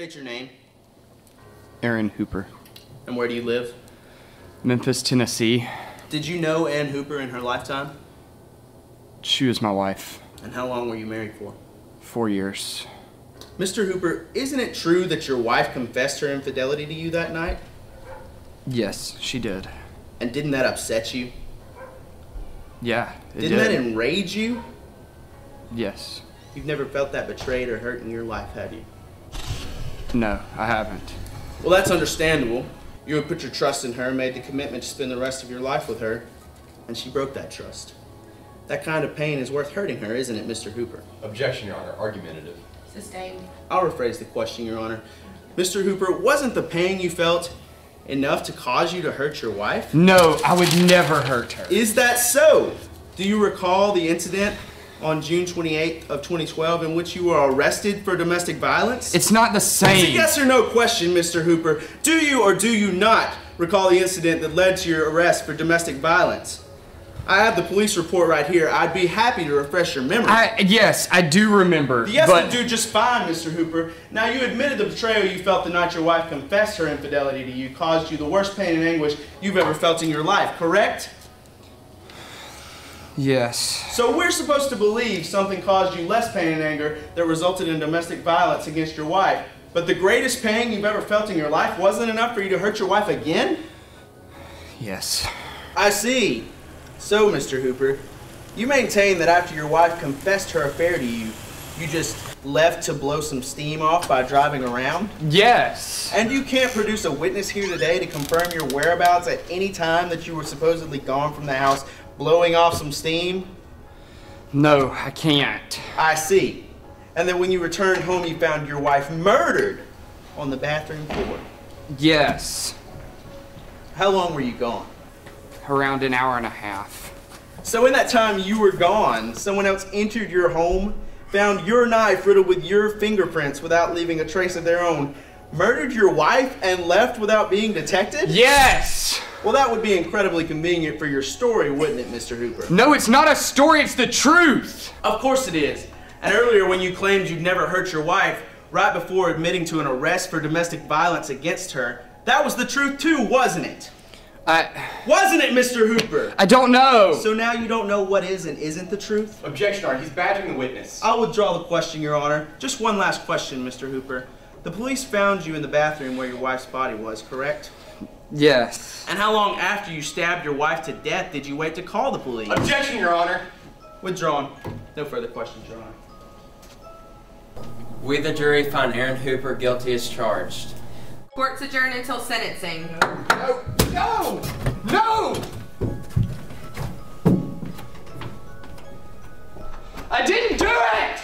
State your name. Aaron Hooper. And where do you live? Memphis, Tennessee. Did you know Ann Hooper in her lifetime? She was my wife. And how long were you married for? 4 years. Mr. Hooper, isn't it true that your wife confessed her infidelity to you that night? Yes, she did. And didn't that upset you? Yeah, it did. Didn't that enrage you? Yes. You've never felt that betrayed or hurt in your life, have you? No, I haven't. Well, that's understandable. You had put your trust in her, made the commitment to spend the rest of your life with her, and she broke that trust. That kind of pain is worth hurting her, isn't it, Mr. Hooper? Objection, Your Honor. Argumentative. Sustained. I'll rephrase the question, Your Honor. Mr. Hooper, wasn't the pain you felt enough to cause you to hurt your wife? No, I would never hurt her. Is that so? Do you recall the incident on June 28th of 2012 in which you were arrested for domestic violence? It's not the same. It's a yes or no question, Mr. Hooper. Do you or do you not recall the incident that led to your arrest for domestic violence? I have the police report right here. I'd be happy to refresh your memory. Yes, I do remember. Yes, but I do just fine, Mr. Hooper. Now, you admitted the betrayal you felt the night your wife confessed her infidelity to you caused you the worst pain and anguish you've ever felt in your life, correct? Yes. So we're supposed to believe something caused you less pain and anger that resulted in domestic violence against your wife, but the greatest pain you've ever felt in your life wasn't enough for you to hurt your wife again? Yes. I see. So, Mr. Hooper, you maintain that after your wife confessed her affair to you, you just left to blow some steam off by driving around? Yes. And you can't produce a witness here today to confirm your whereabouts at any time that you were supposedly gone from the house blowing off some steam? No, I can't. I see. And then when you returned home, you found your wife murdered on the bathroom floor? Yes. How long were you gone? Around an hour and a half. So in that time you were gone, someone else entered your home, found your knife riddled with your fingerprints without leaving a trace of their own, murdered your wife, and left without being detected? Yes! Well, that would be incredibly convenient for your story, wouldn't it, Mr. Hooper? No, it's not a story, it's the truth! Of course it is. And earlier when you claimed you'd never hurt your wife, right before admitting to an arrest for domestic violence against her, that was the truth too, wasn't it? Wasn't it, Mr. Hooper? I don't know. So now you don't know what is and isn't the truth? Objection, Art. He's badgering the witness. I'll withdraw the question, Your Honor. Just one last question, Mr. Hooper. The police found you in the bathroom where your wife's body was, correct? Yes. And how long after you stabbed your wife to death did you wait to call the police? Objection, Your Honor. Withdrawn. No further questions, Your Honor. We, the jury, find Aaron Hooper guilty as charged. Court's adjourned until sentencing. No. No! No! I didn't do it!